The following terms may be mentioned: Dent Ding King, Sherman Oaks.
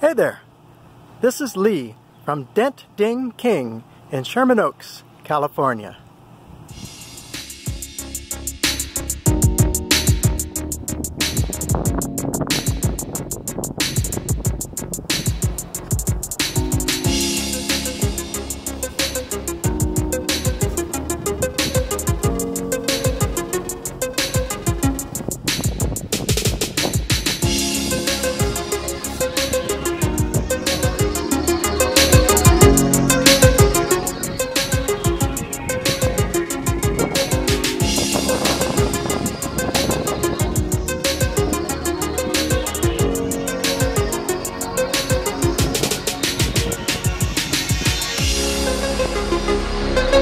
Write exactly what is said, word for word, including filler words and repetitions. Hey there, this is Lee from Dent Ding King in Sherman Oaks, California.